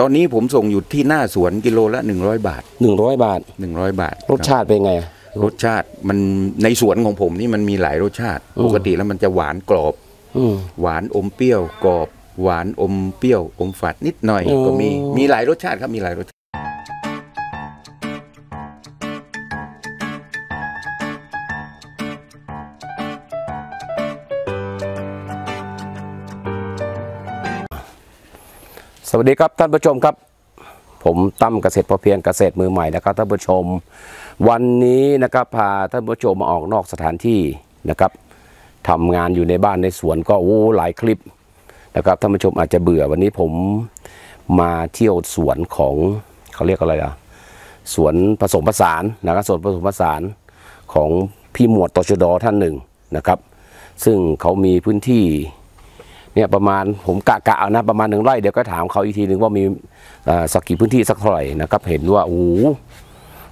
ตอนนี้ผมส่งอยู่ที่หน้าสวนกิโลละ100บาท100บาท100บาทรสชาติเป็นไงรสชาติมันในสวนของผมนี่มันมีหลายรสชาติปกติแล้วมันจะหวานกรอบหวานอมเปรี้ยวกรอบหวานอมเปรี้ยวอมฝาดนิดหน่อยก็มีหลายรสชาติครับมีหลายรสชาติสวัสดีครับท่านผู้ชมครับผมตั้มเกษตรพอเพียงเกษตรมือใหม่นะครับท่านผู้ชมวันนี้นะครับพาท่านผู้ชมมาออกนอกสถานที่นะครับทำงานอยู่ในบ้านในสวนก็โอ้หลายคลิปนะครับท่านผู้ชมอาจจะเบื่อวันนี้ผมมาเที่ยวสวนของเขาเรียกอะไรล่ะสวนผสมผสานนะครับสวนผสมผสานของพี่หมวดตชด.ท่านหนึ่งนะครับซึ่งเขามีพื้นที่เนี่ยประมาณผมกะเอานะประมาณ1ไร่เดี๋ยวก็ถามเขาอีกทีนึงว่ามีสักกี่พื้นที่สักเท่าไหร่นะครับเห็นว่าโอ้โห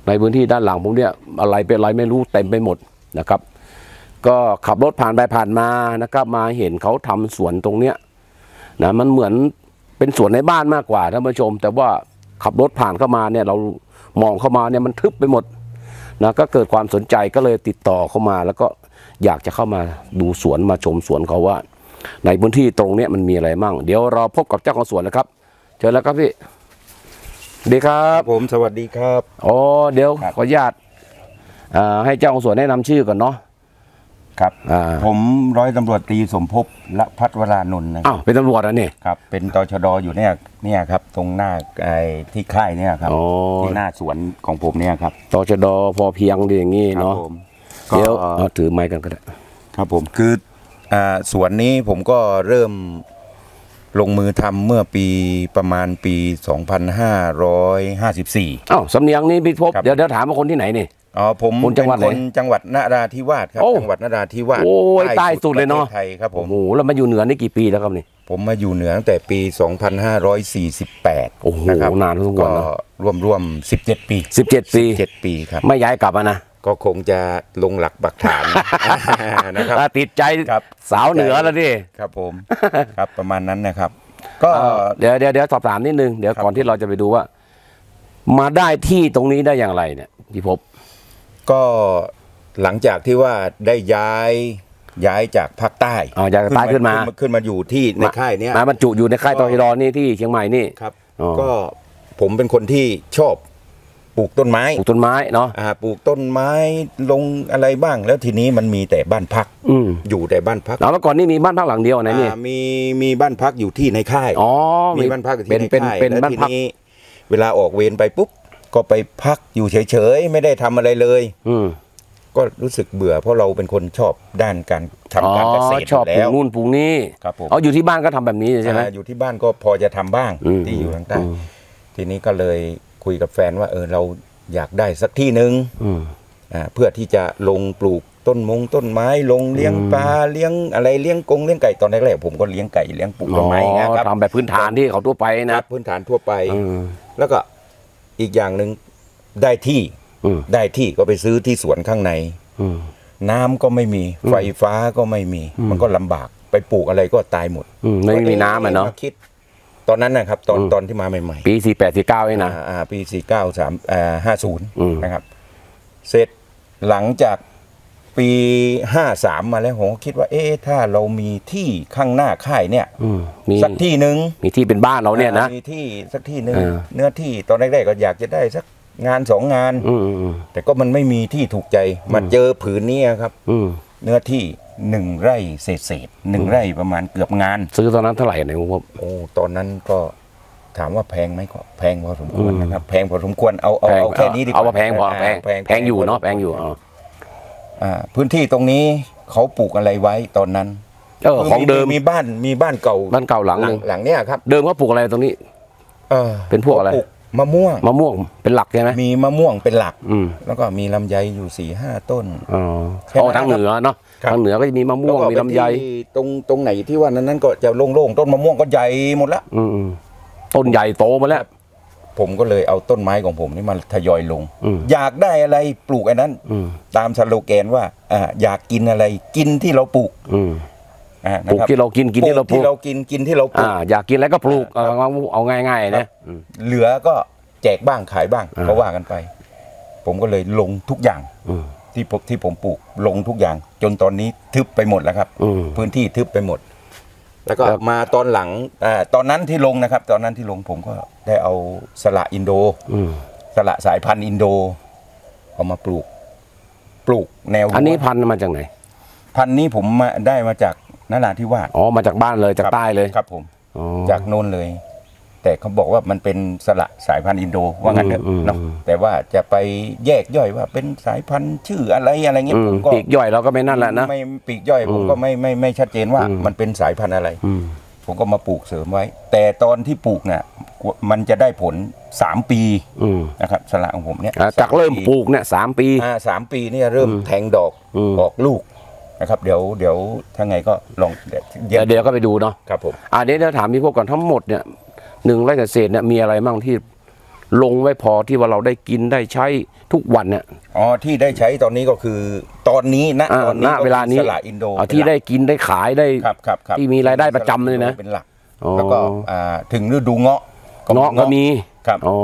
ในพื้นที่ด้านหลังผมเนี่ยอะไรเป็นอะไรไม่รู้เต็มไปหมดนะครับก็ขับรถผ่านไปผ่านมานะครับมาเห็นเขาทำสวนตรงเนี้ยนะมันเหมือนเป็นสวนในบ้านมากกว่าท่านผู้ชมแต่ว่าขับรถผ่านเข้ามาเนี่ยเรามองเข้ามาเนี่ยมันทึบไปหมดนะก็เกิดความสนใจก็เลยติดต่อเข้ามาแล้วก็อยากจะเข้ามาดูสวนมาชมสวนเขาว่าในพื้นที่ตรงนี้มันมีอะไรมั่งเดี๋ยวเราพบกับเจ้าของสวนนะครับเชิญแล้วครับพี่ดีครับผมสวัสดีครับอ๋อเดี๋ยวขออนุญาตให้เจ้าของสวนแนะนำชื่อก่อนเนาะครับผมร้อยตำรวจตรีสมภพละพัฒวรานนท์นะอ้าวเป็นตำรวจแล้วเนี่ยครับเป็นตชด.อยู่เนี่ยครับตรงหน้าไอ้ที่ค่ายเนี่ยครับที่หน้าสวนของผมเนี่ยครับตชด.พอเพียงดีอย่างนี้เนาะเดี๋ยวถือไม้กันก็ได้ครับผมคือสวนนี้ผมก็เริ่มลงมือทำเมื่อปีประมาณปี2554อ้าวสำเนียงนี้พี่พบเดี๋ยวถามว่าคนที่ไหนนี่อ๋อผมคนจังหวัดไหนจังหวัดนราธิวาสครับจังหวัดนราธิวาสใต้สุดเลยเนาะไทยครับผมโอ้แล้วมาอยู่เหนือนี่กี่ปีแล้วครับนี่ผมมาอยู่เหนือตั้งแต่ปี2548โอ้โหนานทุกวันก็รวม17ปีครับไม่ย้ายกลับนะก็คงจะลงหลักปักฐานนะครับติดใจสาวเหนือแล้วดิครับผมครับประมาณนั้นนะครับก็เดี๋ยวสอบถามนิดนึงเดี๋ยวก่อนที่เราจะไปดูว่ามาได้ที่ตรงนี้ได้อย่างไรเนี่ยพี่พบก็หลังจากที่ว่าได้ย้ายจากภาคใต้จากใต้ขึ้นมาอยู่ที่ในค่ายเนี้ยมาบรรจุอยู่ในค่ายตชด.นี่ที่เชียงใหม่นี่ครับก็ผมเป็นคนที่ชอบปลูกต้นไม้เนาะปลูกต้นไม้ลงอะไรบ้างแล้วทีนี้มันมีแต่บ้านพักอยู่แต่บ้านพักแล้วก่อนนี่มีบ้านพักหลังเดียวไหนนี่มีบ้านพักอยู่ที่ในค่ายมีบ้านพักอยู่ที่ในค่ายแล้วทีนี้เวลาออกเวรไปปุ๊บก็ไปพักอยู่เฉยๆไม่ได้ทำอะไรเลยก็รู้สึกเบื่อเพราะเราเป็นคนชอบด้านการทำการเกษตรชอบปลูกนู่นปลูกนี่ครับผมอยู่ที่บ้านก็ทำแบบนี้ใช่ไหมอยู่ที่บ้านก็พอจะทำบ้างที่อยู่ทางใต้ทีนี้ก็เลยคุยกับแฟนว่าเราอยากได้สักที่หนึ่งเพื่อที่จะลงปลูกต้นไม้ลงเลี้ยงปลาเลี้ยงอะไรเลี้ยงไก่ตอนแรกๆผมก็เลี้ยงไก่เลี้ยงปลูกต้นไม้นะครับทำแบบพื้นฐานที่เขาทั่วไปนะพื้นฐานทั่วไปแล้วก็อีกอย่างหนึ่งได้ที่ก็ไปซื้อที่สวนข้างในน้ำก็ไม่มีไฟฟ้าก็ไม่มีมันก็ลำบากไปปลูกอะไรก็ตายหมดไม่มีน้ำอ่ะเนาะตอนนั้นนะครับตอนที่มาใหม่ๆปี48-49นี่นะปี49-50นะครับเสร็จหลังจากปี53มาแล้วผมก็คิดว่าถ้าเรามีที่ข้างหน้าค่ายเนี่ยสักที่หนึ่งมีที่เป็นบ้านเราเนี่ยนะมีที่สักที่หนึ่งเนื้อที่ตอนแรกๆก็อยากจะได้สักงาน2งานแต่ก็มันไม่มีที่ถูกใจมันเจอผืนนี้ครับเนื้อที่1 ไร่เศษ1 ไร่ประมาณเกือบงานซื้อตอนนั้นเท่าไหร่เนี่ยครับโอ้ตอนนั้นก็ถามว่าแพงไหมก็แพงพอสมควรนะครับแพงพอสมควรเอาแค่นี้ดีกว่าเอาแพงพอแพงอยู่เนาะแพงอยู่พื้นที่ตรงนี้เขาปลูกอะไรไว้ตอนนั้นของเดิมมีบ้านเก่าหลังเนี่ยครับเดิมเขาปลูกอะไรตรงนี้เป็นพวกอะไรมะม่วงเป็นหลักใช่ไหมมีมะม่วงเป็นหลักแล้วก็มีลำไยอยู่4-5 ต้นทางเหนือเนาะทางเหนือก็จะมีมะม่วงมีลำไยตรงไหนที่ว่านั้นก็จะโล่งๆต้นมะม่วงก็ใหญ่หมดละต้นใหญ่โตมาแล้วผมก็เลยเอาต้นไม้ของผมนี่มาทยอยลงอยากได้อะไรปลูกอันนั้นตามสโลแกนว่าอยากกินอะไรกินที่เราปลูก ปลูกที่เรากินกินที่เราปลูกที่เรากินกินที่เราปลูกอยากกินแล้วก็ปลูกเอาง่ายๆนะเหลือก็แจกบ้างขายบ้างก็ว่ากันไปผมก็เลยลงทุกอย่างที่ผมปลูกลงทุกอย่างจนตอนนี้ทึบไปหมดแล้วครับพื้นที่ทึบไปหมดแล้วก็มาตอนหลังตอนนั้นที่ลงนะครับตอนนั้นที่ลงผมก็ได้เอาสละอินโดสละสายพันธุ์อินโดเอามาปลูกแนวอันนี้พันธุ์มาจากไหนพันธุ์นี้ผมได้มาจากนราธิวาสอ๋อมาจากบ้านเลยจากใต้เลยครับผมจากโน่นเลยแต่เขาบอกว่ามันเป็นสละสายพันธุ์อินโดว่างั้นเถอะเนาะแต่ว่าจะไปแยกย่อยว่าเป็นสายพันธุ์ชื่ออะไรเงี้ยผมก็ปีกย่อยเราก็ไม่นั่นแหละนะไม่ปีกย่อยผมก็ไม่ชัดเจนว่ามันเป็นสายพันธุ์อะไรผมก็มาปลูกเสริมไว้แต่ตอนที่ปลูกเนี่ยมันจะได้ผล3ปีนะครับสละของผมเนี่ยจากเริ่มปลูกเนี่ย3 ปี3 ปีเนี่ยเริ่มแทงดอกออกลูกนะครับเดี๋ยวถ้าไงก็ลองเดี๋ยวก็ไปดูเนาะครับผมเดี๋ยวถามพี่พวกก่อนทั้งหมดเนี่ย1 ไร่เกษตรเนี่ยมีอะไรบ้างที่ลงไว้พอที่ว่าเราได้กินได้ใช้ทุกวันเนี่ยอ๋อที่ได้ใช้ตอนนี้ก็คือตอนนี้นะตอนนี้เวลานี้สละอินโดที่ได้กินได้ขายได้ที่มีรายได้ประจำเลยนะเป็นหลักแล้วก็ถึงฤดูเงาะก็มีครับอ๋อ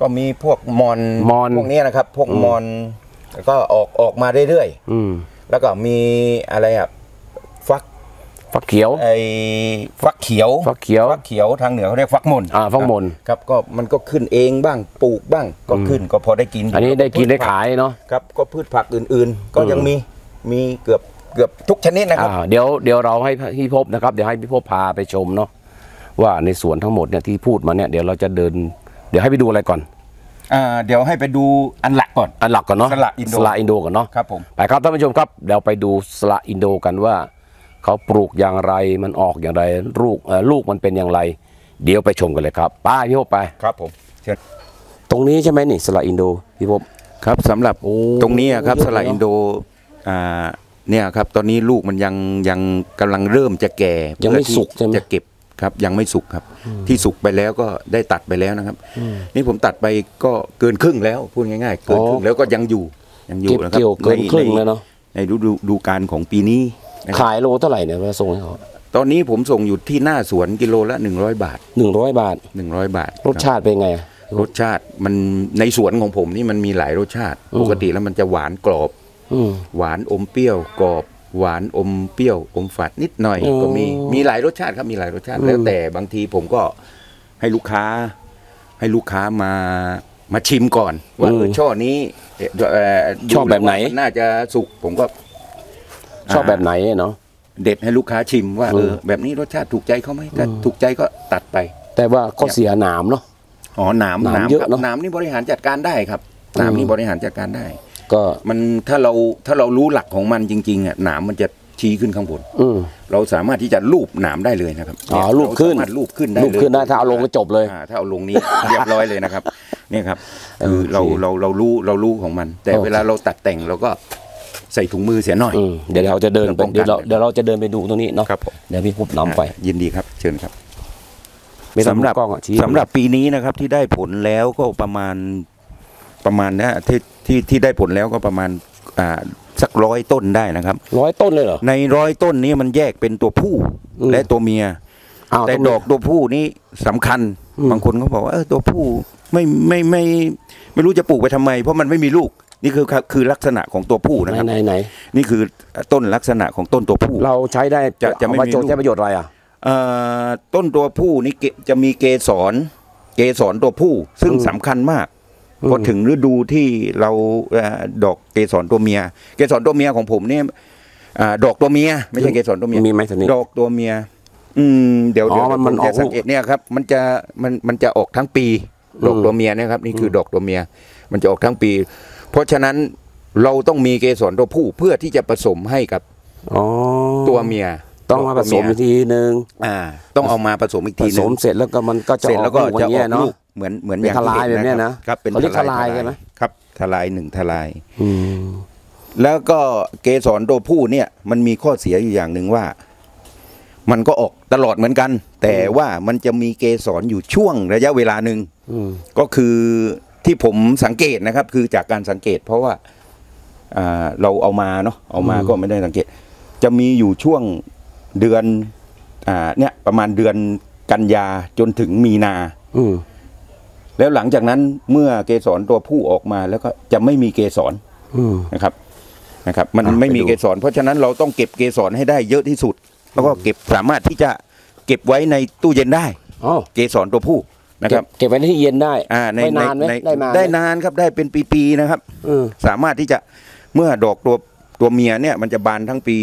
ก็มีพวกมอนพวกนี้นะครับพวกมอนก็ออกมาเรื่อยๆแล้วก็มีอะไรอ่ะฟักเขียวทางเหนือเขาเรียกฟักมนฟักมนครับก็มันก็ขึ้นเองบ้างปลูกบ้างก็ขึ้นก็พอได้กินอันนี้ได้กินได้ขายเนาะครับก็พืชผักอื่นๆก็ยังมีเกือบทุกชนิดนะครับเดี๋ยวเราให้พี่พบนะครับเดี๋ยวให้พี่พบพาไปชมเนาะว่าในสวนทั้งหมดเนี่ยที่พูดมาเนี่ยเดี๋ยวเราจะเดินเดี๋ยวให้ไปดูอะไรก่อนเดี๋ยวให้ไปดูอันหลักก่อนเนาะสละอินโดก่อนเนาะครับผมไปครับท่านผู้ชมครับเดี๋ยวไปดูสละอินโดกันว่าเขาปลูกอย่างไรมันออกอย่างไรลูกมันเป็นอย่างไรเดี๋ยวไปชมกันเลยครับป้าพี่พบไปครับผมเชิญตรงนี้ใช่ไหมนี่สละอินโดพี่พบครับสำหรับตรงนี้ครับสละอินโดเนี่ยครับตอนนี้ลูกมันยังกำลังเริ่มจะแก่ยังไม่สุกจะเก็บครับยังไม่สุกครับที่สุกไปแล้วก็ได้ตัดไปแล้วนะครับนี่ผมตัดไปก็เกินครึ่งแล้วพูดง่ายๆเกินครึ่งแล้วก็ยังอยู่นะครับเกินครึ่งแล้วเนาะในดูการของปีนี้ขายโลเท่าไหร่เนี่ยมาส่งให้เขาตอนนี้ผมส่งอยู่ที่หน้าสวนกิโลละ100 บาท100 บาทรสชาติเป็นไงรสชาติมันในสวนของผมนี่มันมีหลายรสชาติปกติแล้วมันจะหวานกรอบหวานอมเปรี้ยวกรอบหวานอมเปรี้ยวอมฝาดนิดหน่อยก็มีหลายรสชาติครับมีหลายรสชาติแล้วแต่บางทีผมก็ให้ลูกค้ามาชิมก่อนว่าช่อนี้ชอบแบบไหนน่าจะสุกผมก็ชอบแบบไหนเนาะเด็ดให้ลูกค้าชิมว่าแบบนี้รสชาติถูกใจเขาไหมถ้าถูกใจก็ตัดไปแต่ว่าก็เสียหนามเนาะอ๋อหนามเยอะเนาะหนามนี่บริหารจัดการได้ครับหนามนี่บริหารจัดการได้ก็มันถ้าเรารู้หลักของมันจริงๆอ่ะหนามมันจะชี้ขึ้นข้างบนเราสามารถที่จะลูบหนามได้เลยนะครับอ๋อลูบขึ้นลูบขึ้นได้ถ้าเอาลงก็จบเลยถ้าเอาลงนี่เรียบร้อยเลยนะครับเนี่ยครับคือเรารู้ของมันแต่เวลาเราตัดแต่งเราก็ใส่ถุงมือเสียหน่อยเดี๋ยวเราจะเดินไปดูตรงนี้เนาะเดี๋ยวพี่พบน้ำไปยินดีครับเชิญครับสำหรับปีนี้นะครับที่ได้ผลแล้วก็ประมาณนะที่ได้ผลแล้วก็ประมาณสัก100 ต้นได้นะครับ100 ต้นเลยเหรอใน100 ต้นนี้มันแยกเป็นตัวผู้และตัวเมียแต่ดอกตัวผู้นี้สำคัญบางคนเขาบอกว่าตัวผู้ไม่รู้จะปลูกไปทำไมเพราะมันไม่มีลูกนี่คือลักษณะของตัวผู้นะครับนี่คือต้นลักษณะของต้นตัวผู้เราใช้ได้จะไม่มีประโยชน์อะไรต้นตัวผู้นี่จะมีเกสรตัวผู้ซึ่งสำคัญมากพอถึงฤดูที่เราดอกเกสรตัวเมียของผมเนี่ยดอกตัวเมียไม่ใช่เกสรตัวเมียมีไหมสักนิดดอกตัวเมียเดี๋ยวมันจะสังเกตเนี่ยครับมันจะออกทั้งปีดอกตัวเมียนะครับนี่คือดอกตัวเมียมันจะออกทั้งปีเพราะฉะนั้นเราต้องมีเกสรตัวผู้เพื่อที่จะผสมให้กับตัวเมียต้องมาผสมอีกทีหนึ่งต้องเอามาผสมอีกทีนึงผสมเสร็จแล้วก็มันก็จะออกลูกเนาะเหมือนอย่างทลายแบบนี้นะครับเป็นทลายใช่ไหมครับทลายแล้วก็เกสรตัวผู้เนี่ยมันมีข้อเสียอยู่อย่างหนึ่งว่ามันก็ออกตลอดเหมือนกันแต่ว่ามันจะมีเกสรอยู่ช่วงระยะเวลาหนึ่งก็คือที่ผมสังเกตนะครับคือจากการสังเกตเพราะว่าเราเอามาก็ไม่ได้สังเกตจะมีอยู่ช่วง เดือนเนี่ยประมาณเดือนกันยาจนถึงมีนาแล้วหลังจากนั้นเมื่อเกสรตัวผู้ออกมาแล้วก็จะไม่มีเกสรนะครับมันไม่มีเกสรเพราะฉะนั้นเราต้องเก็บเกสรให้ได้เยอะที่สุดแล้วก็เก็บสามารถที่จะเก็บไว้ในตู้เย็นได้เกสรตัวผู้นะครับเก็บไว้ในที่เย็นได้ไม่นานไหมได้นานครับได้เป็นปีๆนะครับสามารถที่จะเมื่อดอกตัวเมียเนี่ยมันจะบานทั้งปี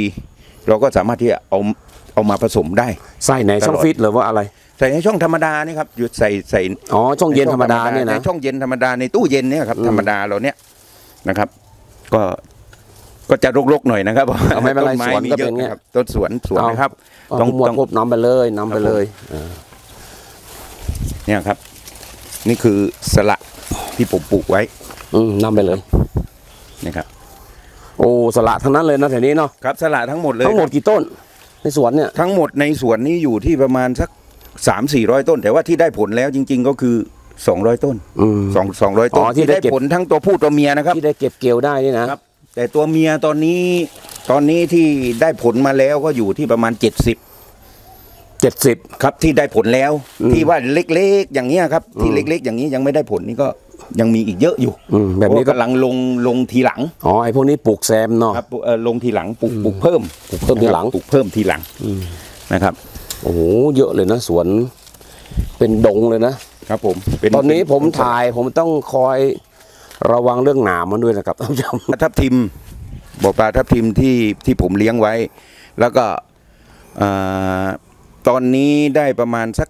เราก็สามารถที่จะเอามาผสมได้ใส่ในช่องฟิตหรือว่าอะไรใส่ในช่องธรรมดานี่ครับหยุดใส่อ๋อช่องเย็นธรรมดาเนี่ยนะในช่องเย็นธรรมดาในตู้เย็นเนี่ยครับธรรมดาเราเนี่ยนะครับก็จะรกๆหน่อยนะครับไม่เป็นไรสวนก็เป็นเงี้ยต้นสวนนะครับต้องควบน้ำไปเลยน้ำไปเลยเนี่ยครับนี่คือสละที่ผมปลูกไว้น้ำไปเลยนี่ครับโอ้สละทั้งนั้นเลยนะแถวนี้เนาะครับสละทั้งหมดเลยทั้งหมดกี่ต้นในสวนเนี่ยทั้งหมดในสวนนี้อยู่ที่ประมาณสัก300-400ต้นแต่ว่าที่ได้ผลแล้วจริงๆก็คือ200ต้น200ต้นที่ได้ผลทั้งตัวผู้ตัวเมียนะครับที่ได้เก็บเกี่ยวได้นี่นะครับแต่ตัวเมียตอนนี้ที่ได้ผลมาแล้วก็อยู่ที่ประมาณ70ครับที่ได้ผลแล้วที่ว่าเล็กๆอย่างนี้ครับที่เล็กๆอย่างนี้ยังไม่ได้ผลนี่ก็ยังมีอีกเยอะอยู่แบบนี้กำลังลงทีหลังอ๋อไอพวกนี้ปลูกแซมเนาะครับลงทีหลังปลูกเพิ่มทีหลังปลูกเพิ่มทีหลังนะครับโอ้โหเยอะเลยนะสวนเป็นดงเลยนะครับผมตอนนี้ผมถ่ายผมต้องคอยระวังเรื่องหนามมันด้วยนะครับท่านผู้ชมทับทิมบ่อปลาทับทิมที่ผมเลี้ยงไว้แล้วก็ตอนนี้ได้ประมาณสัก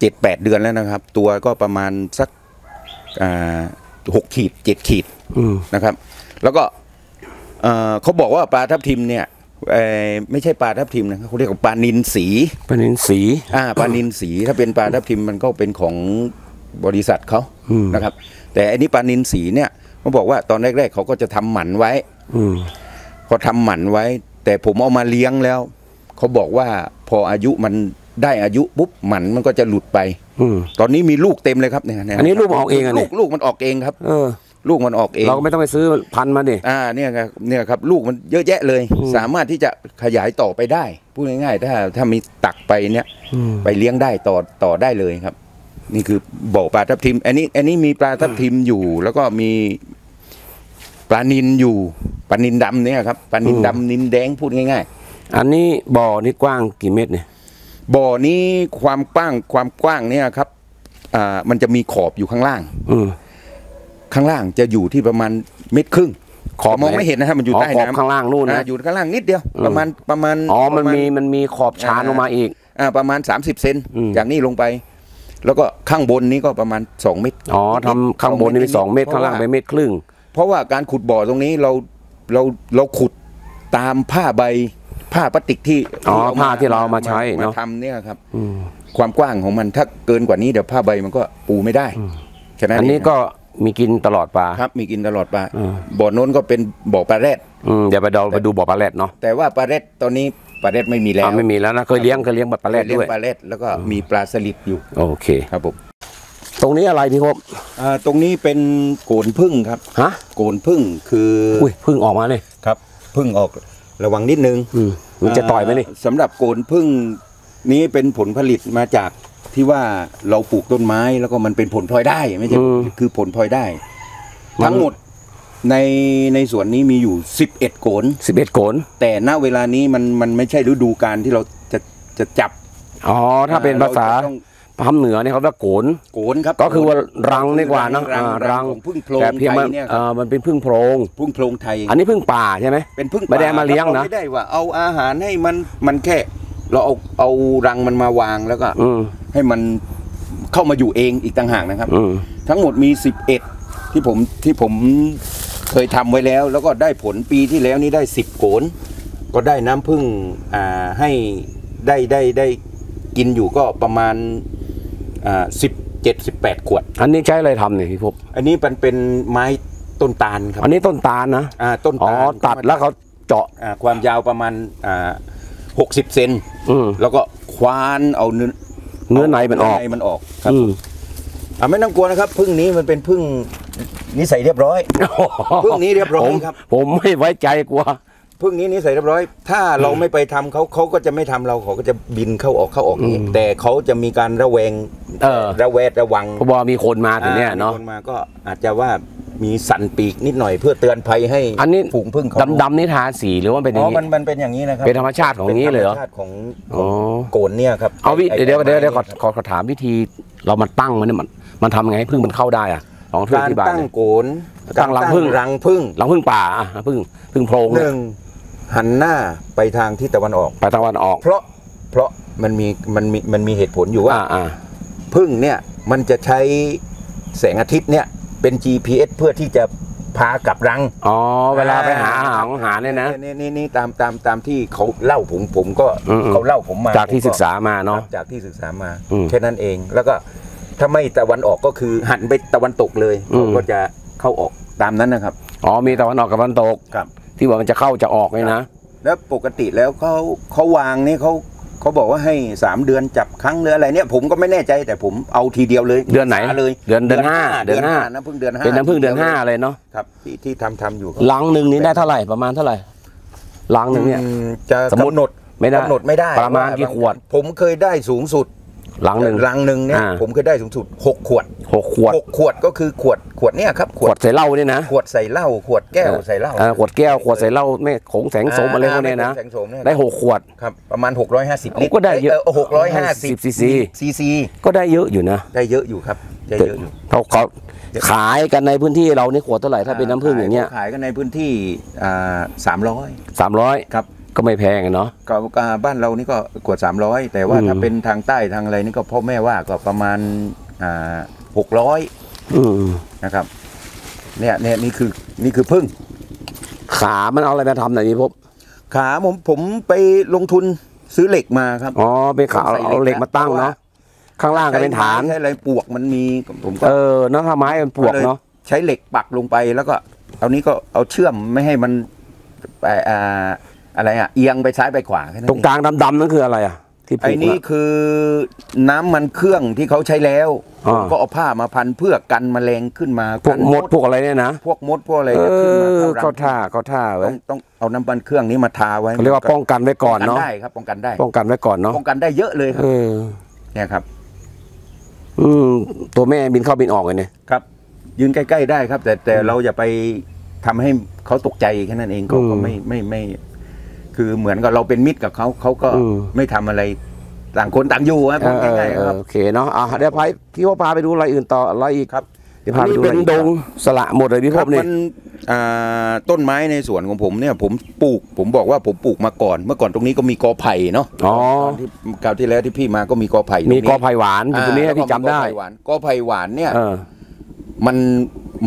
7-8 เดือนแล้วนะครับตัวก็ประมาณสัก6-7 ขีดนะครับแล้วก็เขาบอกว่าปลาทับทิมเนี่ยไม่ใช่ปลาทับทิมนะเขาเรียกว่าปลานินสีปลานินสีถ้าเป็นปลาทับทิมมันก็เป็นของบริษัทเขานะครับแต่อันนี้ปลานินสีเนี่ยเขาบอกว่าตอนแรกๆเขาก็จะทำหมันไว้พอทำหมันไว้แต่ผมเอามาเลี้ยงแล้วเขาบอกว่าพออายุมันได้อายุปุ๊บหมันมันก็จะหลุดไปตอนนี้มีลูกเต็มเลยครับเนี่ยอันนี้ลูกมันออกเองนะลูกมันออกเองครับลูกมันออกเองเราก็ไม่ต้องไปซื้อพันธุ์มาดิเนี่ยครับลูกมันเยอะแยะเลยสามารถที่จะขยายต่อไปได้พูดง่ายๆถ้ามีตักไปเนี่ยไปเลี้ยงได้ต่อได้เลยครับนี่คือบ่อปลาทับทิมอันนี้มีปลาทับทิมอยู่แล้วก็มีปลานิลอยู่ปลานิลดำเนี่ยครับปลานิลดำนิลแดงพูดง่ายๆอันนี้บ่อนี่กว้างกี่เมตรเนี่ยบ่อนี้ความกว้างเนี่ยครับมันจะมีขอบอยู่ข้างล่างจะอยู่ที่ประมาณเมตรครึ่งขอบมองไม่เห็นนะครับมันอยู่ใต้น้ำข้างล่างนู่นนะอยู่ข้างล่างนิดเดียวประมาณอ๋อมันมีขอบชานลงมาอีกประมาณ30 เซนจากนี้ลงไปแล้วก็ข้างบนนี้ก็ประมาณ2 เมตรอ๋อทำข้างบนนี่เป็น2 เมตรข้างล่างไป1.5 เมตรเพราะว่าการขุดบ่อตรงนี้เราขุดตามผ้าพลาสติกที่ผ้าที่เรามาใช้เนาะทำเนี่ยครับความกว้างของมันถ้าเกินกว่านี้เดี๋ยวผ้าใบมันก็ปูไม่ได้ฉะนั้นอันนี้ก็มีกินตลอดปลาครับมีกินตลอดปลาบ่อโน้นก็เป็นบ่อปลาแรดเดี๋ยวไปดูบ่อปลาแรดเนาะแต่ว่าปลาแรดตอนนี้ปลาแรดไม่มีแล้วนะเคยเลี้ยงปลาแรดด้วยปลาแรดแล้วก็มีปลาสลิดอยู่โอเคครับผมตรงนี้อะไรพี่ครับตรงนี้เป็นโกนผึ้งครับฮะโกนผึ้งคืออุ้ยผึ้งออกมาเลยครับผึ้งออกระวังนิดนึงมันจะต่อยไหมนี่สำหรับโกนผึ้งนี้เป็นผลผลิตมาจากที่ว่าเราปลูกต้นไม้แล้วก็มันเป็นผลพลอยได้ไม่ใช่คือผลพลอยได้ทั้งหมดในสวนนี้มีอยู่11 โกนแต่ณเวลานี้มันไม่ใช่ฤดูกาลที่เราจะจับอ๋อถ้าเป็นภาษาภาคเหนือเนี่ยเขาเรียกโกนครับก็คือว่ารังดีกว่านะรังพึ่งโพรงแต่เพียงมันเป็นพึ่งโพรงไทยอันนี้พึ่งป่าใช่ไหมเป็นพึ่งป่าไม่ได้มาเลี้ยงนะไม่ได้ว่าเอาอาหารให้มันแค่เราเอารังมันมาวางแล้วก็ให้มันเข้ามาอยู่เองอีกต่างหากนะครับทั้งหมดมี11ที่ผมเคยทำไว้แล้วแล้วก็ได้ผลปีที่แล้วนี่ได้10 โกนก็ได้น้ำผึ้งให้ได้กินอยู่ก็ประมาณ17-18 ขวดอันนี้ใช้อะไรทำเนี่ยพี่พบอันนี้มันเป็นไม้ต้นตาลครับอันนี้ต้นตาลนะต้นตาลตัดแล้วเขาเจาะความยาวประมาณ60 เซนแล้วก็ควานเอาเนื้อในมันออกครับไม่ต้องกลัวนะครับผึ้งนี้มันเป็นผึ้งนิสัยเรียบร้อยผึ้งนี้เรียบร้อยครับผมไม่ไว้ใจกลัว พึ่งนี้นิสัยเรียบร้อยถ้าเราไม่ไปทำเขาก็จะไม่ทำเราเขาก็จะบินเข้าออกนี้แต่เขาจะมีการระแวงระแวดระวังเพราะว่ามีคนมาถึงเนี่ยเนาะคนมาก็อาจจะว่ามีสั่นปีกนิดหน่อยเพื่อเตือนภัยให้อันนี้ฝูงพึ่งเขาดำนี่ทาสีหรือว่าเป็นอย่างนี้มันเป็นอย่างนี้นะครับเป็นธรรมชาติของนี้เลยเหรอธรรมชาติของโกนเนี่ยครับเอาวิเดี๋ยวขอถามวิธีเรามันตั้งมันเนี่ยมันทำไงให้พึ่งมันเข้าได้อะการตั้งโกนตั้งรังผึ้งป่าพึ่งโพรงหนึ่งหันหน้าไปทางทิศตะวันออกไปตะวันออกเพราะมันมีเหตุผลอยู่ว่าพึ่งเนี่ยมันจะใช้แสงอาทิตย์เนี่ยเป็น GPS เพื่อที่จะพากลับรังอ๋อเวลาไปหาอาหารเนี่ยนะนี่ตามที่เขาเล่าผมก็เขาเล่าผมมาจากที่ศึกษามาเนาะจากที่ศึกษามาแค่นั้นเองแล้วก็ถ้าไม่ตะวันออกก็คือหันไปตะวันตกเลยเขาก็จะเข้าออกตามนั้นนะครับอ๋อมีตะวันออกกับตะวันตกที่ว่ามันจะเข้าจะออกเลยนะแล้วปกติแล้วเขาวางนี่เขาบอกว่าให้3เดือนจับครั้งหรืออะไรเนี่ยผมก็ไม่แน่ใจแต่ผมเอาทีเดียวเลยเดือนไหนเลยเดือนห้านะพึ่งเดือน 5เป็นน้ำพึ่งเดือน 5เลยเนาะครับที่ทำอยู่รังหนึ่งนี้ได้เท่าไหร่ประมาณเท่าไหร่รังหนึ่งเนี่ยจะกำหนดไม่ได้ประมาณกี่ขวดผมเคยได้สูงสุดรังหนึ่งเนี่ยผมเคยได้สูงสุด6 ขวดก็คือขวดเนี่ยครับขวดใส่เหล้าเนี่ยนะขวดใส่เหล้าขวดแก้วใส่เหล้าขวดแก้วขวดใส่เหล้าไม่โขงแสงโสมอะไรพวกนี้นะได้6 ขวดครับประมาณ650ลิตรก็ได้เยอะ650ซีซีก็ได้เยอะอยู่นะได้เยอะอยู่ครับได้เยอะอยู่เขาขายกันในพื้นที่เรานี่ขวดเท่าไหร่ถ้าเป็นน้ำผึ้งอย่างเงี้ยขายกันในพื้นที่300ครับก็ไม่แพงเนาะบ้านเรานี่ก็กว่า300แต่ว่าถ้าเป็นทางใต้ทางอะไรนี่ก็พ่อแม่ว่าก็ประมาณ600นะครับเนี่ยนี่คือพึ่งขามันเอาอะไรมาทำหน่อยนี้พบขาผมไปลงทุนซื้อเหล็กมาครับอ๋อไปขาเอาเหล็กมาตั้งเนาะข้างล่างก็เป็นฐานใช้อะไรปวกมันมีผมก็น้ำไม้มันปวกเนาะใช้เหล็กปักลงไปแล้วก็เอานี้ก็เอาเชื่อมไม่ให้มันไปอะไรอ่ะเอียงไปซ้ายไปขวาตรงกลางดำๆนั่นคืออะไรอ่ะที่ไอ้นี่คือน้ำมันเครื่องที่เขาใช้แล้วก็เอาผ้ามาพันเพื่อกันแมลงขึ้นมาพวกมดพวกอะไรเนี่ยนะพวกมดพวกอะไรขึ้นมาเขาท่าไว้ต้องเอาน้ำมันเครื่องนี้มาทาไว้เขาเรียกว่าป้องกันไว้ก่อนเนาะได้ครับป้องกันได้ป้องกันไว้ก่อนเนาะป้องกันได้เยอะเลยครับเนี่ยครับตัวแม่บินเข้าบินออกเลยเนี่ยครับยืนใกล้ๆได้ครับแต่เราอย่าไปทำให้เขาตกใจแค่นั้นเองก็ไม่คือเหมือนกับเราเป็นมิตรกับเขาเขาก็ไม่ทำอะไรต่างคนต่างอยู่ครับโอเคเนาะเดี๋ยวพี่ว่าพาไปดูอะไรอื่นต่ออะไรอีกครับเดี๋ยวพาไปดูเป็นดงสละหมดเลยพี่พบเนี่ยต้นไม้ในสวนของผมเนี่ยผมบอกว่าผมปลูกมาก่อนเมื่อก่อนตรงนี้ก็มีกอไผ่เนาะคราวที่แล้วที่พี่มาก็มีกอไผ่มีกอไผ่หวานตรงนี้พี่จำได้กอไผ่หวานเนี่ย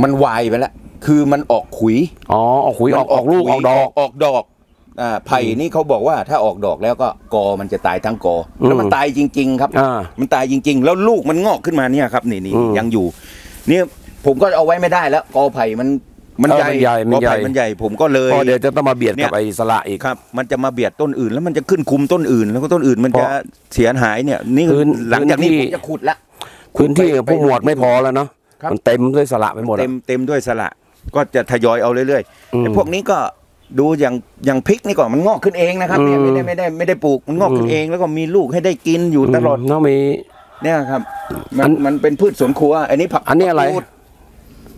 มันวายไปแล้วคือมันออกขุยออกลูกออกดอกไผ่นี่เขาบอกว่าถ้าออกดอกแล้วก็กอมันจะตายทั้งกอแล้วมันตายจริงๆครับมันตายจริงๆแล้วลูกมันงอกขึ้นมาเนี่ยครับนี่ยังอยู่นี่ผมก็เอาไว้ไม่ได้แล้วกอไผ่มันใหญ่กอไผ่มันใหญ่ผมก็เลยเดี๋ยวจะต้องมาเบียดกับไอ้สละอีกครับมันจะมาเบียดต้นอื่นแล้วมันจะขึ้นคุมต้นอื่นแล้วก็ต้นอื่นมันจะเสียหายเนี่ยนี่คือหลังจากนี้ผมจะขุดละพื้นที่ผู้หมวดไม่พอแล้วเนาะมันเต็มด้วยสละไปหมดเต็มด้วยสละก็จะทยอยเอาเรื่อยๆแต่พวกนี้ก็ดูอย่างพริกนี่ก่อนมันงอกขึ้นเองนะครับไม่ได้ปลูกมันงอกขึ้นเองแล้วก็มีลูกให้ได้กินอยู่ตลอดเนาะมีเนี่ยครับมันเป็นพืชสวนครัวอันนี้ผักอันนี้อะไร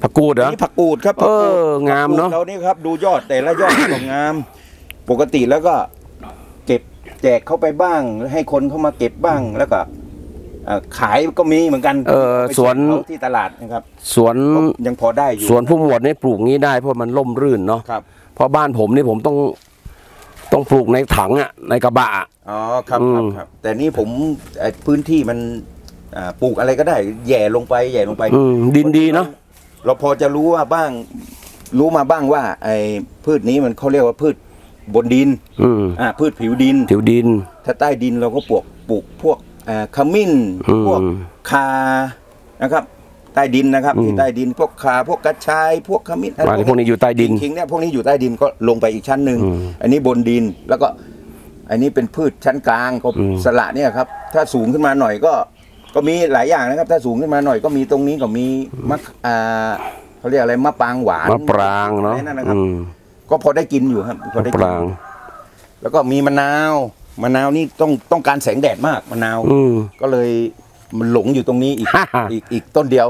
ผักกูดเหรอนี่ผักกูดครับงามเนาะเรานี่ครับดูยอดแต่ละยอดก็งามปกติแล้วก็เก็บแจกเข้าไปบ้างให้คนเข้ามาเก็บบ้างแล้วก็ขายก็มีเหมือนกันสวนที่ตลาดนะครับสวนยังพอได้อยู่สวนผู้หมวดนี่ปลูกงี้ได้เพราะมันร่มรื่นเนาะเพราะบ้านผมนี่ผมต้องปลูกในถังอ่ะในกระบะอ๋อครับครับแต่นี่ผมพื้นที่มันปลูกอะไรก็ได้แย่ลงไปดินดีเนาะเราพอจะรู้มาบ้างว่าไอ้พืชนี้มันเขาเรียกว่าพืชบนดินพืชผิวดินถ้าใต้ดินเราก็ปลูกพวกขมิ้นพวกคานะครับใต้ดินนะครับที่ใต้ดินพวกขาพวกกระชายพวกขมิ้นอะไรพวกนี้อยู่ใต้ดินทิ้งเนี่ยพวกนี้อยู่ใต้ดินก็ลงไปอีกชั้นหนึ่งอันนี้บนดินแล้วก็อันนี้เป็นพืชชั้นกลางก็สละเนี่ยครับถ้าสูงขึ้นมาหน่อยก็มีหลายอย่างนะครับถ้าสูงขึ้นมาหน่อยก็มีตรงนี้ก็มีมะเขาเรียกอะไรมะปรางหวานมะปรางเนาะนั่นนะครับ ก็พอได้กินอยู่ครับพอได้กินแล้วก็มีมะนาวนี่ต้องการแสงแดดมากมะนาวก็เลยมันหลงอยู่ตรงนี้อีกต้นเดียว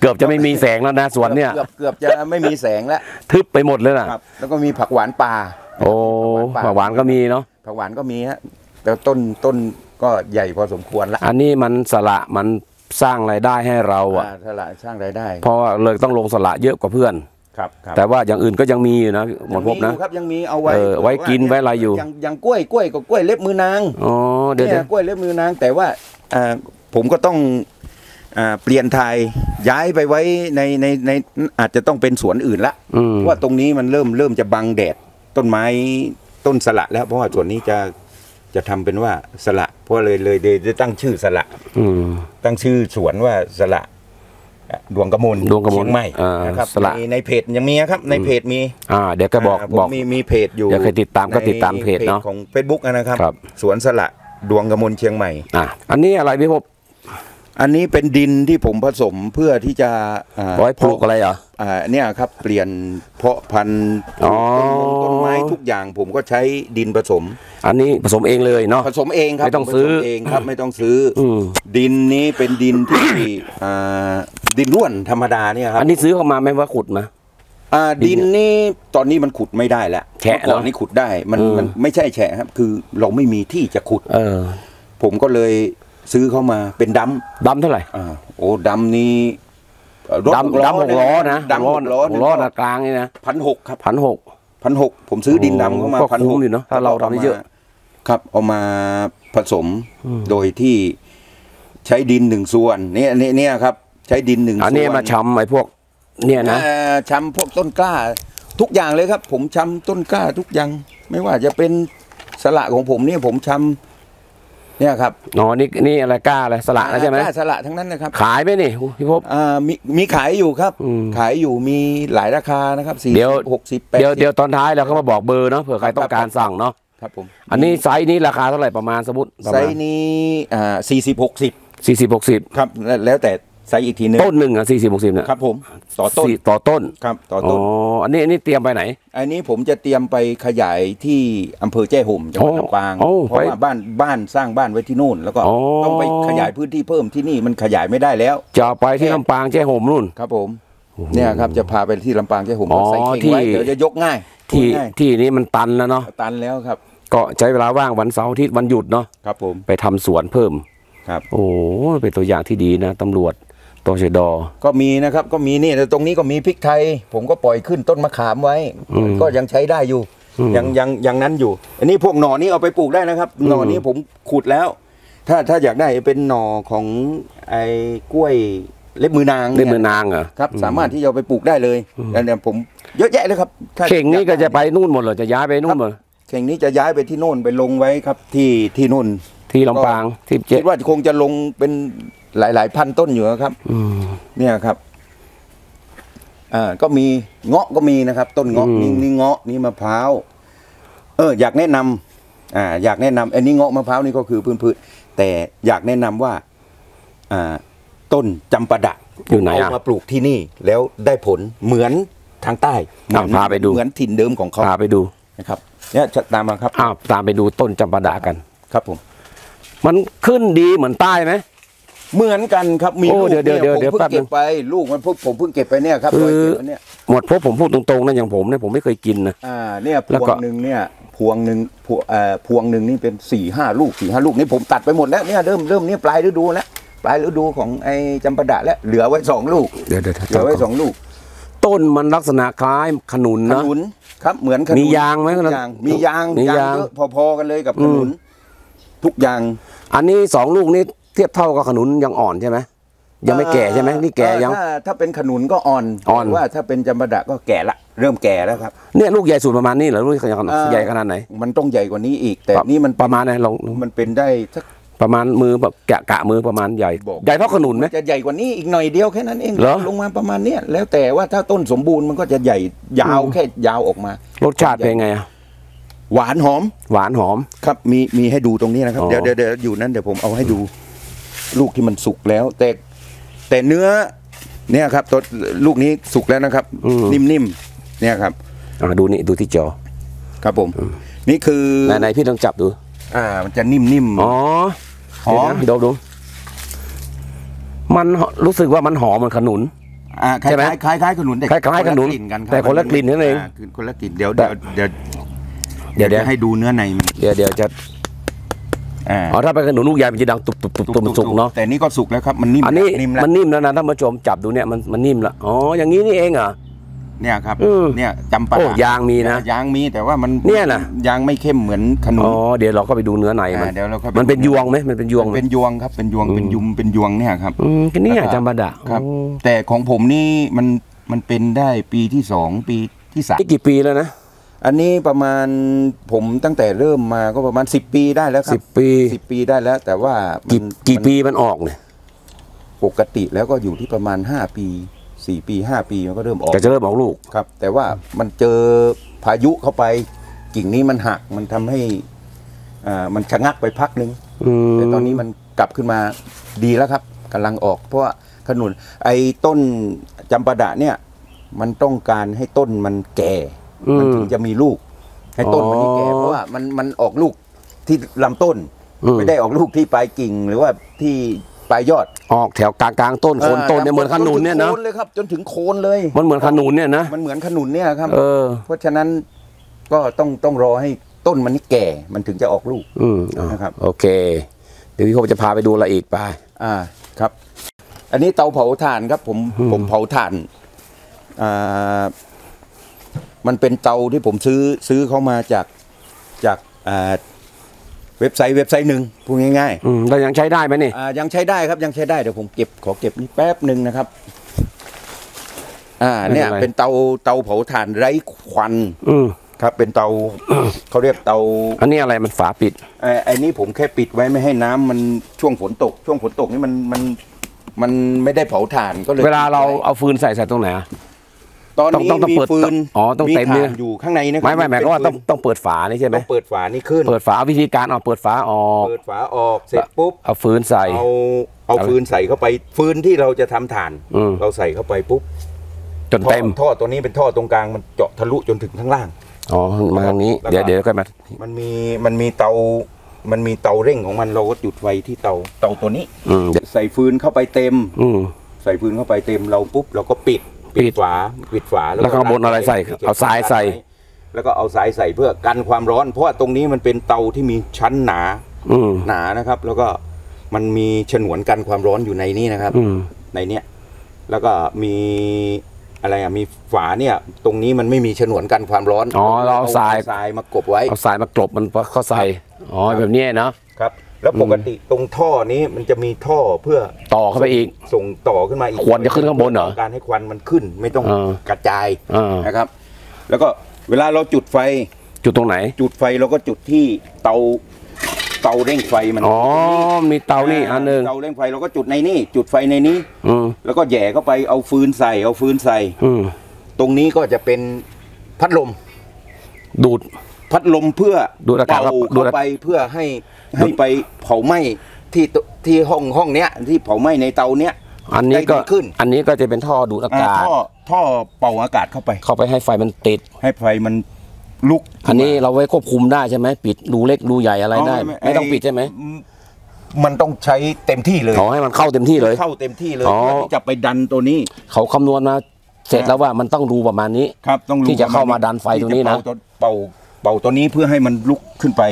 เกือบจะไม่มีแสงแล้วนะสวนเนี่ยเกือบจะไม่มีแสงแล้วทึบไปหมดเลยนะครับแล้วก็มีผักหวานป่าโอ้ผักหวานก็มีเนาะผักหวานก็มีฮะแต่ต้นก็ใหญ่พอสมควรละอันนี้มันสละมันสร้างรายได้ให้เราอ่ะสละสร้างรายได้เพราะเลยต้องลงสละเยอะกว่าเพื่อนครับแต่ว่าอย่างอื่นก็ยังมีอยู่นะหมดพบนะครับยังมีเอาไว้กินไว้อะไรอยู่อย่างกล้วยกับกล้วยเล็บมือนางอ๋อเดี๋ยวกล้วยเล็บมือนางแต่ว่าผมก็ต้องเปลี่ยนไทยย้ายไปไว้ในอาจจะต้องเป็นสวนอื่นละว่าตรงนี้มันเริ่มจะบังแดดต้นไม้ต้นสละแล้วเพราะว่าสวนนี้จะทำเป็นว่าสละเพราะเลยได้ตั้งชื่อสละตั้งชื่อสวนว่าสละดวงกระมวลเชียงใหม่นะครับในเพจยังมีครับในเพจมีเดี๋ยวก็บอกมีเพจอยู่เดี๋ยวใครติดตามก็ติดตามเพจเนาะของ Facebook นะครับสวนสละดวงกระมวลเชียงใหม่อันนี้อะไรพี่พบอันนี้เป็นดินที่ผมผสมเพื่อที่จะร้อยปลูกอะไรอ่ะเนี่ยครับเปลี่ยนเพาะพันธุ์ต้นไม้ทุกอย่างผมก็ใช้ดินผสมอันนี้ผสมเองเลยเนาะผสมเองครับไม่ต้องซื้อเองครับไม่ต้องซื้อดินนี้เป็นดินที่ดินร่วนธรรมดาเนี่ยครับอันนี้ซื้อเข้ามาไม่ว่าขุดนะดินนี่ตอนนี้มันขุดไม่ได้แล้วแฉะตอนนี้ขุดได้มันไม่ใช่แฉะครับคือเราไม่มีที่จะขุดผมก็เลยซื้อเข้ามาเป็นดัมเท่าไหร่โอ้ดัมนี้ดัมหกล้อนะดัมหกล้อกลางนี่นะ1,600ครับ1,600ผมซื้อดินดัมเข้ามาก็คุ้มอยู่เนาะถ้าเราทำเยอะครับเอามาผสมโดยที่ใช้ดิน1 ส่วนเนี่ยครับใช้ดิน1 ส่วนอันนี้มาช้ำไอ้พวกเนี่ยนะช้ำพวกต้นกล้าทุกอย่างเลยครับผมช้ำต้นกล้าทุกอย่างไม่ว่าจะเป็นสละของผมเนี่ยผมช้ำเนี่ยครับอ๋อนี่อะไรกล้าอะไรสละใช่ไหมกล้าสละทั้งนั้นนะครับขายไหมนี่พี่พบมีขายอยู่ครับขายอยู่มีหลายราคานะครับ40 60 80เดี๋ยวตอนท้ายเราก็มาบอกเบอร์เนาะเผื่อใครต้องการสั่งเนาะครับผมอันนี้ไซส์นี้ราคาเท่าไหร่ประมาณสมมติไซส์นี้40 60ครับแล้วแต่ไซส์อีกทีนึงต้นหนึ่ง40 60เนี่ยครับผมต่อต้นครับต่อต้นอ๋ออันนี้เตรียมไปไหนอันนี้ผมจะเตรียมไปขยายที่อำเภอแจ้ห่มจังหวัดลำปางเพราะว่าบ้านสร้างบ้านไว้ที่นู่นแล้วก็ต้องไปขยายพื้นที่เพิ่มที่นี่มันขยายไม่ได้แล้วจะไปที่ลำปางแจ้ห่มนู่นครับผมเนี่ยครับจะพาไปที่ลำปางแจ้ห่มใส่เข่งไว้เดี๋ยวจะยกง่ายที่นี้มันตันแล้วเนาะตันแล้วครับก็ใช้เวลาว่างวันเสาร์อาทิตย์วันหยุดเนาะครับผมไปทำสวนเพิ่มครับโอ้เป็นตัวอย่างที่ดีนะตำรวจตชด.ก็มีนะครับก็มีนี่แต่ตรงนี้ก็มีพริกไทยผมก็ปล่อยขึ้นต้นมะขามไว้ก็ยังใช้ได้อยู่ยังนั้นอยู่อันนี้พวกหน่อนี้เอาไปปลูกได้นะครับหน่อนี้ผมขุดแล้วถ้าอยากได้เป็นหน่อของไอ้กล้วยเล็บมือนางเล็บมือนางเหรอครับสามารถที่จะไปปลูกได้เลยเนี่ยผมเยอะแยะเลยครับเข่งนี้ก็จะไปนู่นหมดเลยจะย้ายไปนู่นหมดเข่งนี้จะย้ายไปที่นู่นไปลงไว้ครับที่นู่นที่ลำปางที่เจ็ดคิดว่าคงจะลงเป็นหลายพันต้นอยู่ครับเนี่ยครับก็มีเงาะก็มีนะครับต้นเงาะนี่เงาะนี่มะพร้าวอยากแนะนำอยากแนะนำอันนี้เงาะมะพร้าวนี่ก็คือพื้นแต่อยากแนะนำว่าต้นจำปาดะอยู่ไหนเอามาปลูกที่นี่แล้วได้ผลเหมือนทางใต้พาไปดูเหมือนถิ่นเดิมของเขาพาไปดูนะครับเนี่ยตามมาครับตามไปดูต้นจำปาดะกันครับผมมันขึ้นดีเหมือนใต้ไหมเหมือนกันครับมีลูกเนี่ยผมเพิ่งเก็บไปลูกมันผมเพิ่งเก็บไปเนี่ยครับคือหมดพบผมพูดตรงๆนะอย่างผมเนี่ยผมไม่เคยกินนะเนี่ยพวงหนึ่งนี่เป็น4-5 ลูกนี่ผมตัดไปหมดแล้วเนี่ยเริ่มเนี่ยปลายฤดูแล้วปลายฤดูของไอ้จำปาดะแล้วเหลือไว้2 ลูกเหลือไว้2 ลูกต้นมันลักษณะคล้ายขนุนนะครับเหมือนขนุนมียางไหมมียางพอๆกันเลยกับขนุนทุกอย่างอันนี้2 ลูกนี่เทียบเท่ากับขนุนยังอ่อนใช่ไหมยังไม่แก่ใช่ไหมนี่แก่ยังถ้าเป็นขนุนก็อ่อนว่าถ้าเป็นจำปาดะก็แก่ละเริ่มแก่แล้วครับเนี่ยลูกใหญ่สุดประมาณนี้เหรอลูกใหญ่ขนาดไหนมันต้องใหญ่กว่านี้อีกแต่นี่มันประมาณไหนเรามันเป็นได้สักประมาณมือแบบกะมือประมาณใหญ่ใหญ่เท่าขนุนไหมจะใหญ่กว่านี้อีกหน่อยเดียวแค่นั้นเองลงมาประมาณนี้แล้วแต่ว่าถ้าต้นสมบูรณ์มันก็จะใหญ่ยาวแค่ยาวออกมารสชาติเป็นไงหวานหอมหวานหอมครับมีให้ดูตรงนี้นะครับเดี๋ยวอยู่นั้นเดี๋ยวผมเอาให้ดูลูกที่มันสุกแล้วแต่เนื้อเนี่ยครับตัวลูกนี้สุกแล้วนะครับนิ่มๆเนี่ยครับ ดูนี่ดูที่จอครับผมนี่คือไหนพี่ลองจับดูมันจะนิ่มๆอ๋อหอมดูมันรู้สึกว่ามันหอมเหมือนขนุนใช่ไหมคล้ายๆขนุนแต่คล้ายๆขนุนแต่คนละกลิ่นนั่นเองคนละกลิ่นเดี๋ยวจะให้ดูเนื้อในเดี๋ยวจะอ๋อถ้าเป็นขนุนลูกใหญ่มันจะดังตุบตุบตุบตุบสุกเนาะแต่นี่ก็สุกแล้วครับมันนิ่มอันนี้มันนิ่มแล้วนะท่านผู้ชมจับดูเนี่ยมันนิ่มละอ๋ออย่างนี้นี่เองอ่ะเนี่ยครับเนี่ยจำปาย่างมีนะย่างมีแต่ว่ามันเนี่ยนะย่างไม่เข้มเหมือนขนุนอ๋อเดี๋ยวเราก็ไปดูเนื้อในมันเป็นยวงไหมมันเป็นยวงเป็นยวงครับเป็นยวงเป็นยุ่มเป็นยวงเนี่ยครับก็เนี่ยจำปาดะครับแต่ของผมนี่มันเป็นได้ปีที่2ปีที่3กี่ปีแล้วนะอันนี้ประมาณผมตั้งแต่เริ่มมาก็ประมาณ10ปีได้แล้วครับ10 ปีได้แล้วแต่ว่ากี่ปีมันออกเนี่ยปกติแล้วก็อยู่ที่ประมาณ5 ปี 4 ปี 5 ปีมันก็เริ่มออกจะเริ่มออกลูกครับแต่ว่ามันเจอพายุเข้าไปกิ่งนี้มันหักมันทำให้มันชะงักไปพักนึงแต่ตอนนี้มันกลับขึ้นมาดีแล้วครับกำลังออกเพราะว่าขนุนไอ้ต้นจำปาดะเนี่ยมันต้องการให้ต้นมันแก่มันถึงจะมีลูกให้ต้นมันแก่เพราะว่ามันออกลูกที่ลำต้นไม่ได้ออกลูกที่ปลายกิ่งหรือว่าที่ปลายยอดออกแถวกลางต้นโคนต้นเนี่ยเหมือนขนุนเนี่ยนะเลยครับจนถึงโคนเลยมันเหมือนขนุนเนี่ยนะมันเหมือนขนุนเนี่ยครับเพราะฉะนั้นก็ต้องรอให้ต้นมันนี่แก่มันถึงจะออกลูกนะครับโอเคเดี๋ยวพี่ผมจะพาไปดูละอีกไปครับอันนี้เตาเผาถ่านครับผมเผาถ่านมันเป็นเตาที่ผมซื้อเข้ามาจากเว็บไซต์หนึ่งพูดง่ายๆเรายังใช้ได้ไหมนี่ยังใช้ได้ครับยังใช้ได้เดี๋ยวผมขอเก็บนี่แป๊บหนึ่งนะครับเนี่ยเป็นเตาเผาถ่านไร้ควันครับเป็นเตาเขาเรียกเตาอันนี้อะไรมันฝาปิดไอ้นี่ผมแค่ปิดไว้ไม่ให้น้ำมันช่วงฝนตกนี่มันไม่ได้เผาถ่านก็เลยเวลาเราเอาฟืนใส่ตรงไหนตอนนี้มีฟืนอ๋อต้องเต็มเนี่ยอยู่ข้างในนะครับไม่หมายว่าต้องเปิดฝานี่ใช่ไหมต้องเปิดฝานี่ขึ้นเปิดฝาวิธีการเอาเปิดฝาออกเสร็จปุ๊บเอาฟืนใส่เอาฟืนใส่เข้าไปฟืนที่เราจะทำถ่านเราใส่เข้าไปปุ๊บจนเต็มท่อตัวนี้เป็นท่อตรงกลางมันเจาะทะลุจนถึงข้างล่างอ๋อมาทางนี้เดี๋ยวก็มามันมีเตามันมีเตาเร่งของมันเราก็จุดไฟที่เตาตัวนี้ใส่ฟืนเข้าไปเต็มเราปุ๊บเราก็ปิดฝาแล้วก็บนอะไรใส่เอาทรายใส่แล้วก็เอาทรายใส่เพื่อกันความร้อนเพราะว่าตรงนี้มันเป็นเตาที่มีชั้นหนานะครับแล้วก็มันมีฉนวนกันความร้อนอยู่ในนี้นะครับในเนี้ยแล้วก็มีอะไรมีฝาเนี่ยตรงนี้มันไม่มีฉนวนกันความร้อนอ๋อเราเอาทรายมากบไว้เอาทรายมากรบมันเข้าใส่อ๋อแบบนี้นะครับแล้วปกติตรงท่อนี้มันจะมีท่อเพื่อต่อเข้าไปอีกส่งต่อขึ้นมาอีกควันจะขึ้นข้างบนเหรอการให้ควันมันขึ้นไม่ต้องกระจายนะครับแล้วก็เวลาเราจุดไฟจุดตรงไหนจุดไฟเราก็จุดที่เตาเร่งไฟมันอ๋อมีเตานี่อันหนึ่งเตาเร่งไฟเราก็จุดในนี่จุดไฟในนี้แล้วก็แย่เข้าไปเอาฟืนใส่ตรงนี้ก็จะเป็นพัดลมดูดพัดลมเพื่อดูดอากาศเข้าไปเพื่อให้ไปเผาไหม้ที่ห้องเนี้ยที่เผาไหม้ในเตาเนี้ยอันนี้ก็จะเป็นท่อดูดอากาศท่อเป่าอากาศเข้าไปให้ไฟมันติดให้ไฟมันลุกอันนี้เราไว้ควบคุมได้ใช่ไหมปิดรูเล็กรูใหญ่อะไรได้ไม่ต้องปิดใช่ไหมมันต้องใช้เต็มที่เลยขอให้มันเข้าเต็มที่เลยเพื่อที่จะไปดันตัวนี้เขาคำนวณมาเสร็จแล้วว่ามันต้องรูประมาณนี้ครับต้องรูที่จะเข้ามาดันไฟตัวนี้นะเป่าตัวนี้เพื่อให้มันลุกขึ้นไป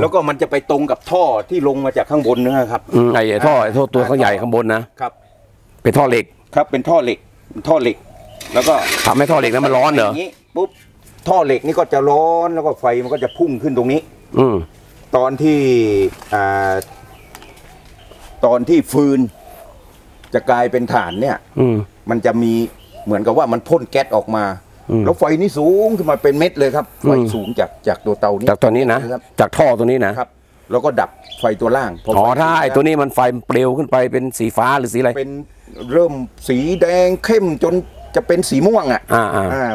แล้วก็มันจะไปตรงกับท่อที่ลงมาจากข้างบนนะครับไอ้ท่อตัวเขาใหญ่ข้างบนนะครับเป็นท่อเหล็กครับเป็นท่อเหล็กแล้วก็ทำให้ท่อเหล็กนั้นมันร้อนเหรอปุ๊บท่อเหล็กนี่ก็จะร้อนแล้วก็ไฟมันก็จะพุ่งขึ้นตรงนี้ตอนที่ฟืนจะกลายเป็นถ่านเนี่ยมันจะมีเหมือนกับว่ามันพ่นแก๊สออกมาแล้วไฟนี่สูงขึ้นมาเป็นเม็ดเลยครับไฟสูงจากตัวเตานี้จากตัวนี้นะจากท่อตัวนี้นะครับแล้วก็ดับไฟตัวล่างอ๋อถ้าไอ้ตัวนี้มันไฟเปลวขึ้นไปเป็นสีฟ้าหรือสีอะไรเป็นเริ่มสีแดงเข้มจนจะเป็นสีม่วงอ่ะ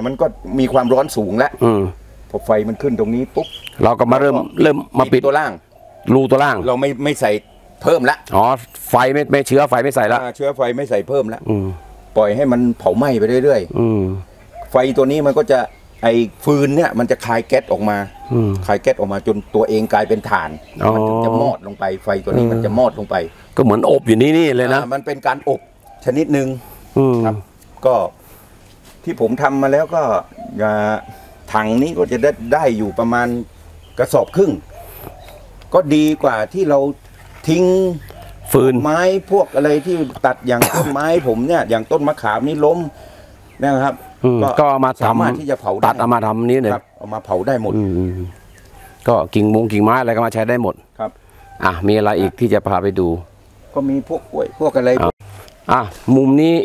มันก็มีความร้อนสูงแล้วพอไฟมันขึ้นตรงนี้ปุ๊บเราก็มาเริ่มมาปิดตัวล่างรูตัวล่างเราไม่ใส่เพิ่มละอ๋อไฟไม่เชื้อไฟไม่ใส่ละเชื้อไฟไม่ใส่เพิ่มละปล่อยให้มันเผาไหม้ไปเรื่อยๆไฟตัวนี้มันก็จะ ไอ้ฟืนเนี่ยมันจะคายแก๊สออกมาจนตัวเองกลายเป็นถ่านมันจะมอดลงไปไฟตัวนี้มันจะมอดลงไปก็เหมือนอบอยู่นี่เลยนะมันเป็นการอบชนิดหนึ่งครับก็ที่ผมทำมาแล้วก็ถังนี้ก็จะได้อยู่ประมาณกระสอบครึ่งก็ดีกว่าที่เราทิ้งฟืนไม้พวกอะไรที่ตัดอย่างต้นไม้ผมเนี่ยอย่างต้นมะขามนี่ล้มนะครับก็มาสามารถที่จะเผาตัดเอามาทำนี้เนี่ยเอามาเผาได้หมดก็กิ่งไม้อะไรก็มาใช้ได้หมดครับอ่ะมีอะไรอีกที่จะพาไปดูก็มีพวกกล้วยพวกอะไรอ่ะมุมนี้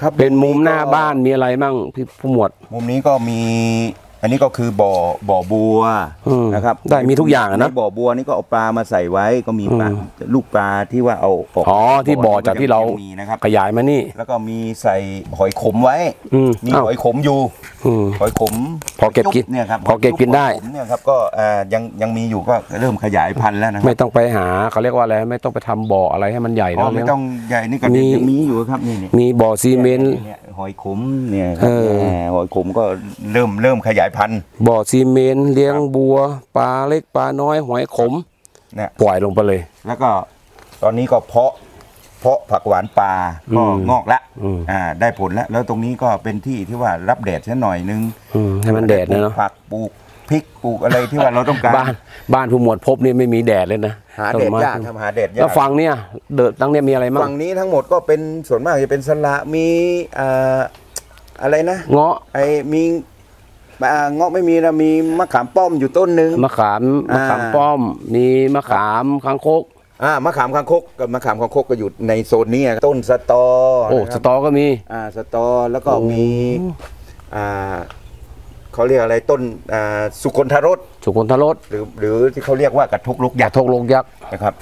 ครับเป็นมุมหน้าบ้านมีอะไรมั่งพี่ผู้หมวดมุมนี้ก็มีอันนี้ก็คือบ่อบัวนะครับได้มีทุกอย่างนะบ่อบัวนี่ก็เอาปลามาใส่ไว้ก็มีปลาลูกปลาที่ว่าเอาออกที่บ่อจากที่เราขยายมานี่แล้วก็มีใส่หอยขมไว้มีหอยขมอยู่หอยขมพอเก็บกินเนี่ยครับพอเก็บกินได้เนี่ยครับก็ยังมีอยู่ก็เริ่มขยายพันธุ์แล้วนะไม่ต้องไปหาเขาเรียกว่าอะไรไม่ต้องไปทำบ่ออะไรให้มันใหญ่แล้วไม่ต้องใหญ่นี่ก็มีอยู่ครับนี่มีบ่อซีเมนต์หอยขมเนี่ยหอยขมก็เริ่มขยายพันธุ์บ่อซีเมนต์เลี้ยงบัวปลาเล็กปลาน้อยหอยขมเนี่ยปล่อยลงไปเลยแล้วก็ตอนนี้ก็เพาะผักหวานปลาก็งอกละได้ผลแล้วแล้วตรงนี้ก็เป็นที่ที่ว่ารับแดดแค่หน่อยนึงให้มันแดดเนาะผักปลูกพริกปลูกอะไรที่ว่าเราต้องการบ้านผู้หมวดพบนี่ไม่มีแดดเลยนะหาแดดยากหาแดดยากแล้วฝั่งเนี่ยเดิดตั้งเนี่ยมีอะไรบ้างฝั่งนี้ทั้งหมดก็เป็นส่วนมากจะเป็นสละมีอะไรนะเงาะไอมีเงาะไม่มีนะมีมะขามป้อมอยู่ต้นนึงมะขามป้อมมีมะขามคางคกมะขามคางคกก็อยู่ในโซนนี้ต้นสตอสตอก็มีสตอแล้วก็มีเขาเรียกอะไรต้นสุคนทรสหรือที่เขาเรียกว่ากระทกลกยักษ์นะครับ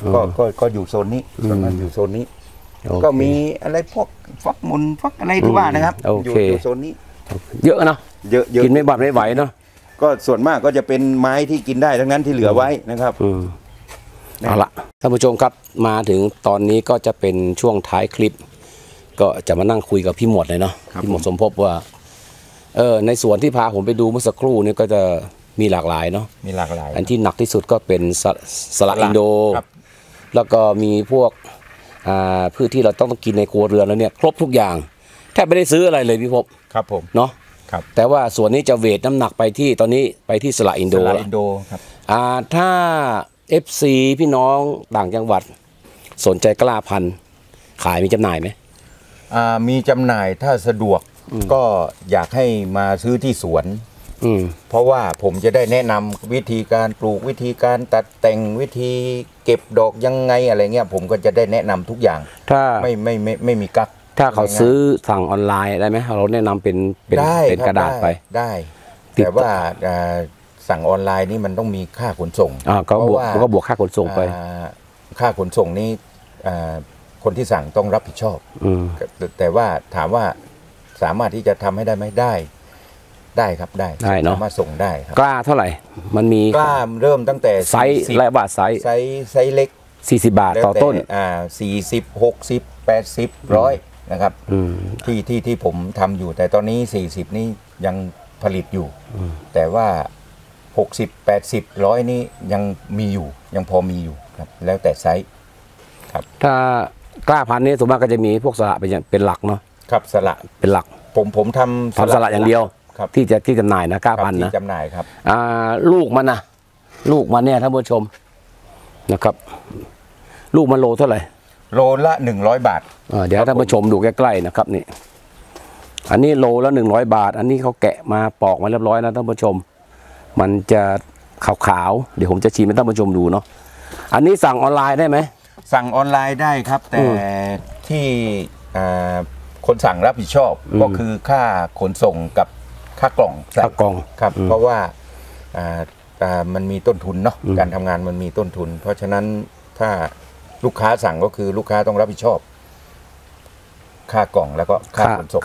ก็อยู่โซนนี้ก็มีอะไรพวกฟักมุนฟักอะไรที่ว่านะครับอยู่โซนนี้เยอะเนาะเยอะกินไม่บาดไม่ไหวเนาะก็ส่วนมากก็จะเป็นไม้ที่กินได้ทั้งนั้นที่เหลือไว้นะครับเอาละท่านผู้ชมครับมาถึงตอนนี้ก็จะเป็นช่วงท้ายคลิปก็จะมานั่งคุยกับพี่หมวดเลยเนาะพี่หมวดสมภพว่าในสวนที่พาผมไปดูเมื่อสักครู่นี่ก็จะมีหลากหลายเนาะมีหลากหลายอันที่หนักที่สุดก็เป็นสลัดอินโดแล้วก็มีพวกพืชที่เราต้องกินในครัวเรือนแล้วเนี่ยครบทุกอย่างแทบไม่ได้ซื้ออะไรเลยพี่ภพครับผมเนาะครับแต่ว่าส่วนนี้จะเวทน้ำหนักไปที่ตอนนี้ไปที่สลัดอินโดครับถ้า FC พี่น้องต่างจังหวัดสนใจกล้าพันธุ์ขายมีจำหน่ายไหมมีจำหน่ายถ้าสะดวกก็อยากให้มาซื้อที่สวนเพราะว่าผมจะได้แนะนำวิธีการปลูกวิธีการตัดแต่งวิธีเก็บดอกยังไงอะไรเงี้ยผมก็จะได้แนะนำทุกอย่างถ้าไม่มีกั๊กถ้าเขาซื้อสั่งออนไลน์ได้ไหมเราแนะนำเป็นกระดาษไปได้แต่ว่าสั่งออนไลน์นี่มันต้องมีค่าขนส่งก็บวกค่าขนส่งไปค่าขนส่งนี่คนที่สั่งต้องรับผิดชอบแต่ว่าถามว่าสามารถที่จะทำให้ได้ไหมได้ครับได้เนาะมาส่งได้ครับกล้าเท่าไหร่มันมีกล้าเริ่มตั้งแต่ไซส์หลายบาทไซส์เล็ก40 บาทต่อต้น40 60 80 100นะครับที่ผมทำอยู่แต่ตอนนี้40นี่ยังผลิตอยู่แต่ว่า60 80 100นี่ยังมีอยู่ยังพอมีอยู่ครับแล้วแต่ไซส์ครับถ้ากล้าพันธุ์นี้ส่วนมากก็จะมีพวกสระเป็นหลักเนาะครับสละเป็นหลักผมทำสละอย่างเดียวครับที่จำหน่ายนะ9,000นะจำหน่ายครับลูกมันเนี่ยท่านผู้ชมนะครับลูกมันโลเท่าไหร่โลละ100 บาทเดี๋ยวท่านผู้ชมดูใกล้ๆนะครับนี่อันนี้โลละ100 บาทอันนี้เขาแกะมาปอกมาเรียบร้อยนะท่านผู้ชมมันจะขาวๆเดี๋ยวผมจะชี้ให้ท่านผู้ชมดูเนาะอันนี้สั่งออนไลน์ได้ไหมสั่งออนไลน์ได้ครับแต่ที่คนสั่งรับผิดชอบก็คือค่าขนส่งกับค่ากล่องครับเพราะว่ามันมีต้นทุนเนาะการทำงานมันมีต้นทุนเพราะฉะนั้นถ้าลูกค้าสั่งก็คือลูกค้าต้องรับผิดชอบค่ากล่องแล้วก็ค่าขนส่ง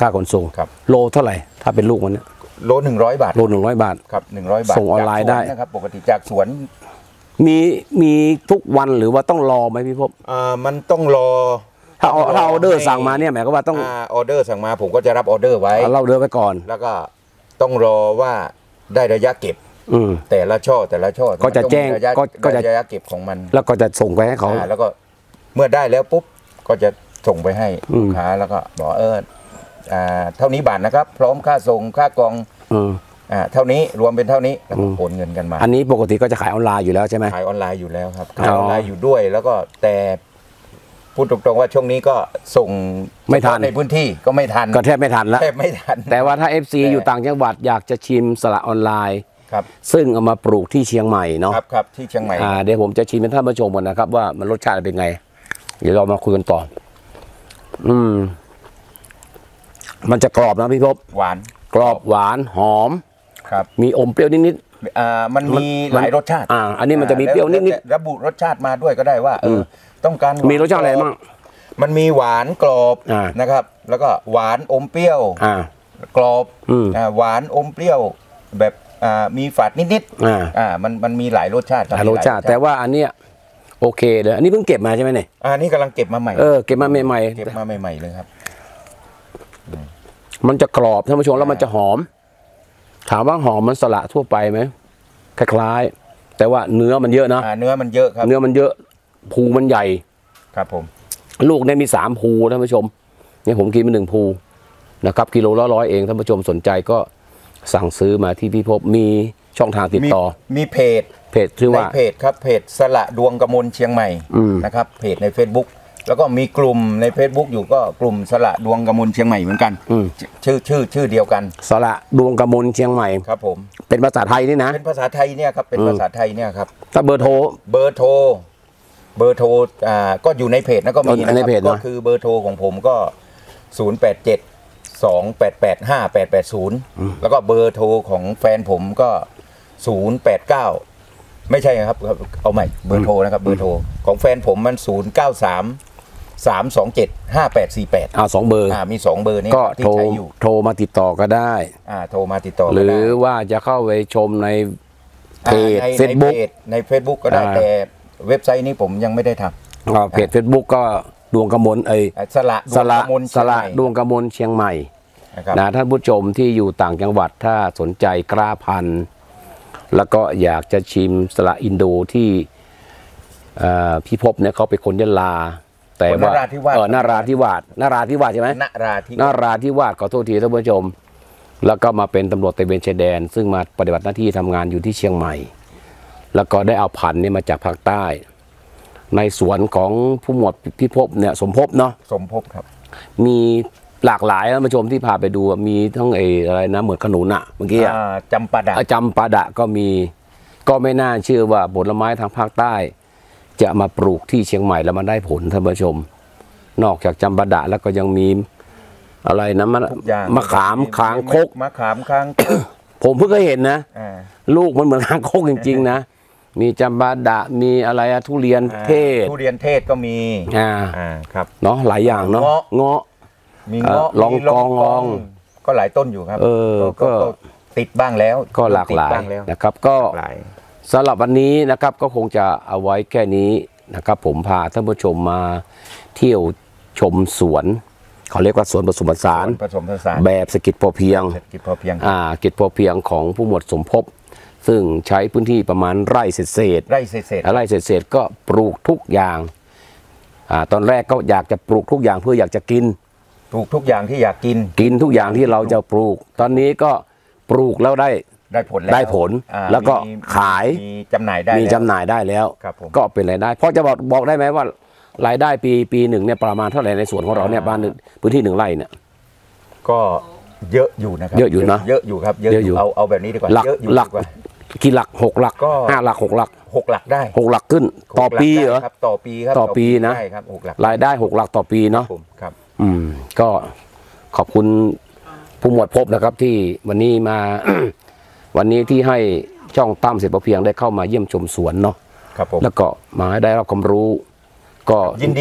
ครับโลเท่าไหร่ถ้าเป็นลูกมันเนี่ยโล100 บาทโล100 บาทครับ100 บาทส่งออนไลน์ได้นะครับปกติจากสวนมีทุกวันหรือว่าต้องรอไหมพี่ภพมันต้องรอถ้าออเดอร์สั่งมาเนี่ยหมายก็ว่าต้องออเดอร์สั่งมาผมก็จะรับออเดอร์ไว้เราเดินไปก่อนแล้วก็ ต้องรอว่าได้ระยะเก็บแต่ละช่อก็จะแจ้งก็จะระยะเก็บของมันแล้วก็จะส่งไปให้เขาแล้วก็เมื่อได้แล้วปุ๊บก็จะส่งไปให้ลูกค้าแล้วก็บอกเท่านี้บาทนะครับพร้อมค่าส่งค่ากองเท่านี้รวมเป็นเท่านี้แล้วก็โอนเงินกันมาอันนี้ปกติก็จะขายออนไลน์อยู่แล้วใช่ไหมขายออนไลน์อยู่แล้วครับขายออนไลน์อยู่ด้วยแล้วก็แต่พูดตรงๆว่าช่วงนี้ก็ส่งไม่ทันในพื้นที่ก็ไม่ทันก็แทบไม่ทันแล้วแทบไม่ทันแต่ว่าถ้า FC อยู่ต่างจังหวัดอยากจะชิมสละออนไลน์ครับซึ่งเอามาปลูกที่เชียงใหม่เนาะครับที่เชียงใหม่เดี๋ยวผมจะชิมให้ท่านผู้ชมกันนะครับว่ามันรสชาติเป็นไงเดี๋ยวเรามาคุยกันต่อมันจะกรอบนะพี่พบหวานกรอบหวานหอมครับมีอมเปรี้ยวนิดๆมันมีหลายรสชาติอันนี้มันจะมีเปรี้ยวนิดๆระบุรสชาติมาด้วยก็ได้ว่าต้องการมีรสชาติอะไรบ้างมันมีหวานกรอบนะครับแล้วก็หวานอมเปรี้ยวกรอบหวานอมเปรี้ยวแบบมีฝาดนิดๆมันมีหลายรสชาติแต่ว่าอันเนี้ยโอเคเลยอันนี้เพิ่งเก็บมาใช่ไหมเนี่ยอันนี้กำลังเก็บมาใหม่เก็บมาใหม่ๆเลยครับมันจะกรอบท่านผู้ชมแล้วมันจะหอมถามว่าหอมมันสละทั่วไปไหมคล้ายๆแต่ว่าเนื้อมันเยอะนะเนื้อมันเยอะครับเนื้อมันเยอะภูมันใหญ่ครับผมลูกเนี่ยมี3ภูท่านผู้ชมเนี่ยผมกินมา1ภูนะครับกิโลละ100เองท่านผู้ชมสนใจก็สั่งซื้อมาที่พี่พบมีช่องทางติดต่อมีเพจชื่อว่าเพจครับเพจสละดวงกมลเชียงใหม่นะครับเพจใน Facebook แล้วก็มีกลุ่มใน Facebook อยู่ก็กลุ่มสละดวงกมลเชียงใหม่เหมือนกันชื่อเดียวกันสละดวงกมลเชียงใหม่ครับผมเป็นภาษาไทยนี่นะเป็นภาษาไทยเนี่ยครับเป็นภาษาไทยเนี่ยครับถ้าเบอร์โทรก็อยู่ในเพจนะก็มีนะครับก็คือเบอร์โทรของผมก็087 288 5880แล้วก็เบอร์โทรของแฟนผมก็089ไม่ใช่ครับเอาใหม่เบอร์โทรนะครับเบอร์โทรของแฟนผมมัน093 327 5848สองเบอร์มี2เบอร์นี่ก็ที่ใช้อยู่โทรมาติดต่อก็ได้โทรมาติดต่อหรือว่าจะเข้าไปชมในเพจ Facebook ใน Facebook ก็ได้แต่เว็บไซต์นี้ผมยังไม่ได้ทำเพจ Facebook ก็ดวงกมลสละดวงกมลเชียงใหม่นะท่านผู้ชมที่อยู่ต่างจังหวัดถ้าสนใจกล้าพันธุ์แล้วก็อยากจะชิมสละอินโดที่พี่พบเนี่ยเขาไปคนยะลาแต่ว่านาราธิวาสใช่ไหมนาราธิวาสขอโทษทีท่านผู้ชมแล้วก็มาเป็นตำรวจตระเวนชายแดนซึ่งมาปฏิบัติหน้าที่ทำงานอยู่ที่เชียงใหม่แล้วก็ได้เอาพันธุ์เนี่ยมาจากภาคใต้ในสวนของผู้หมวดพี่พบเนี่ยสมภพครับมีหลากหลายท่านผู้ชมที่พาไปดูมีทั้งอะไรนะเหมือนขนุนเมื่อกี้จำปาดะก็มีก็ไม่น่าเชื่อว่าผลไม้ทางภาคใต้จะมาปลูกที่เชียงใหม่แล้วมันได้ผลท่านผู้ชมนอกจากจำปาดะแล้วก็ยังมีอะไรนะมะขามคางคกผมเพิ่งเคยเห็นนะลูกมันเหมือนคางคกจริงๆนะมีจำปาดะมีอะไรทุเรียนเทศก็มีครับเนาะหลายอย่างเนาะเงาะมีลองกองก็หลายต้นอยู่ครับก็ติดบ้างแล้วก็หลากหลายนะครับก็สำหรับวันนี้นะครับก็คงจะเอาไว้แค่นี้นะครับผมพาท่านผู้ชมมาเที่ยวชมสวนเขาเรียกว่าสวนผสมผสานแบบเศรษฐกิจพอเพียงของผู้หมวดสมภพซึ่งใช้พื้นที่ประมาณไร่เศษก็ปลูกทุกอย่างตอนแรกก็อยากจะปลูกทุกอย่างเพื่ออยากจะกินปลูกทุกอย่างที่อยากกินทุกอย่างที่เราจะปลูกตอนนี้ก็ปลูกแล้วได้ผลแล้วก็ขายมีจำหน่ายได้แล้วก็เป็นรายได้เพราะจะบอกได้ไหมว่ารายได้ปีหนึ่งเนี่ยประมาณเท่าไหร่ในสวนของเราเนี่ยบ้านพื้นที่1 ไร่เนี่ยก็เยอะอยู่นะครับเยอะอยู่ครับเอาแบบนี้ดีกว่าหลักกี่หลัก6 หลักก็5 หลัก6 หลัก6 หลักได้6 หลักขึ้นต่อปีเหรอครับต่อปีนะรายได้6 หลักต่อปีเนาะครับก็ขอบคุณผู้หมวดพบนะครับที่วันนี้มา วันนี้ที่ให้ช่องตั้มเสร็จพอเพียงได้เข้ามาเยี่ยมชมสวนเนาะครับผมแล้วก็มาได้รับความรู้ก็ยิน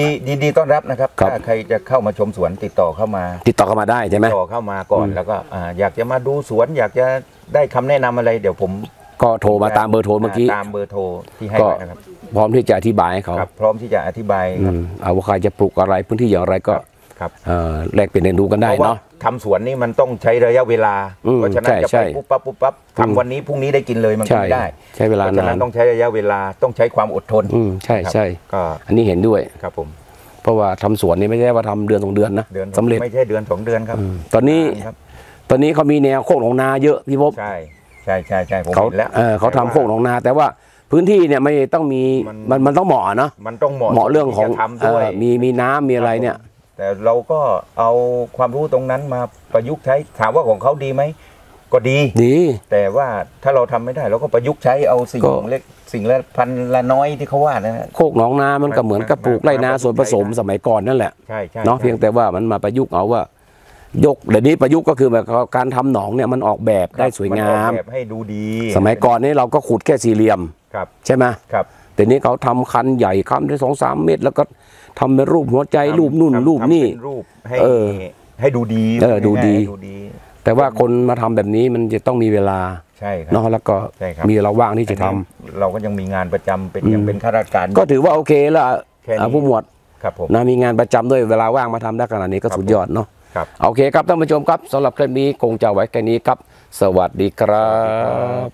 ดีต้อนรับนะครับถ้าใครจะเข้ามาชมสวนติดต่อเข้ามาได้ใช่ไหมติดต่อเข้ามาก่อนแล้วก็อยากจะมาดูสวนอยากจะได้คำแนะนำอะไรเดี๋ยวผมก็โทรมาตามเบอร์โทรเมื่อกี้ตามเบอร์โทรที่ให้นะครับพร้อมที่จะอธิบายให้เขาพร้อมที่จะอธิบายเอาว่าใครจะปลูกอะไรพื้นที่อย่างไรก็ ครับแลกเปลี่ยนเรียนรู้กันได้เนาะทำสวนนี่มันต้องใช้ระยะเวลาเพราะฉะนั้นจะไปปุ๊บปั๊บปุ๊บปั๊บทำวันนี้พรุ่งนี้ได้กินเลยมันก็ไม่ได้ใช้เวลานานเพราะฉะนั้นต้องใช้ระยะเวลาต้องใช้ความอดทนใช่ใช่ก็อันนี้เห็นด้วยครับผมเพราะว่าทำสวนนี่ไม่ใช่ว่าทำเดือนสองเดือนนะสำเร็จไม่ใช่เดือนสองเดือนครับตอนนี้เขามีแนวโคกหนองนาเยอะพี่พบใช่ผมเห็นแล้วเขาทำโคกหนองนาแต่ว่าพื้นที่เนี่ยไม่ต้องมีมันต้องเหมาะนะมันต้องเหมาะเรื่องของมีน้ำมีอะไรเนี่ยแต่เราก็เอาความรู้ตรงนั้นมาประยุกต์ใช้ถามว่าของเขาดีไหมก็ดีแต่ว่าถ้าเราทำไม่ได้เราก็ประยุกต์ใช้เอาสิ่งละพันละน้อยที่เขาว่านะโคกหนองนามันก็เหมือนกับปลูกไร่นาส่วนผสมสมัยก่อนนั่นแหละเนาะเพียงแต่ว่ามันมาประยุกต์เอาว่ายกเดี๋ยวนี้ประยุกต์ก็คือแบบการทำหนองเนี่ยมันออกแบบได้สวยงามให้ดูดีสมัยก่อนนี่เราก็ขุดแค่สี่เหลี่ยมใช่ไหมครับแต่นี้เขาทำคันใหญ่คันได้2-3 เมตรแล้วก็ทำเป็นรูปหัวใจรูปนุ่นรูปนี่ให้ดูดีดูดีแต่ว่าคนมาทำแบบนี้มันจะต้องมีเวลาใช่ครับแล้วก็มีเราว่างที่จะทำเราก็ยังมีงานประจำเป็นยังเป็นข้าราชการก็ถือว่าโอเคละผู้หมวดครับผมนะมีงานประจำด้วยเวลาว่างมาทำได้ขนาดนี้ก็สุดยอดเนาะโอเคครับท่านผู้ชมครับสำหรับคลิปนี้คงจะไว้แค่นี้ครับสวัสดีครับ